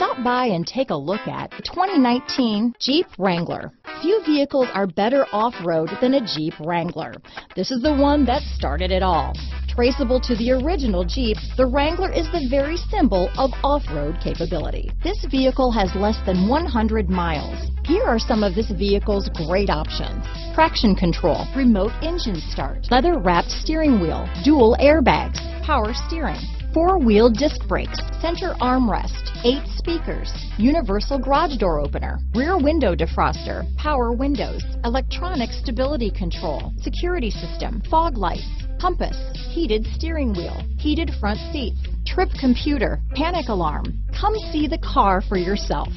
Stop by and take a look at the 2019 Jeep Wrangler. Few vehicles are better off-road than a Jeep Wrangler. This is the one that started it all. Traceable to the original Jeep, the Wrangler is the very symbol of off-road capability. This vehicle has less than 100 miles. Here are some of this vehicle's great options: traction control, remote engine start, leather-wrapped steering wheel, dual airbags, power steering, four-wheel disc brakes, center armrest, 8 speakers, universal garage door opener, rear window defroster, power windows, electronic stability control, security system, fog lights, compass, heated steering wheel, heated front seats, trip computer, panic alarm. Come see the car for yourself.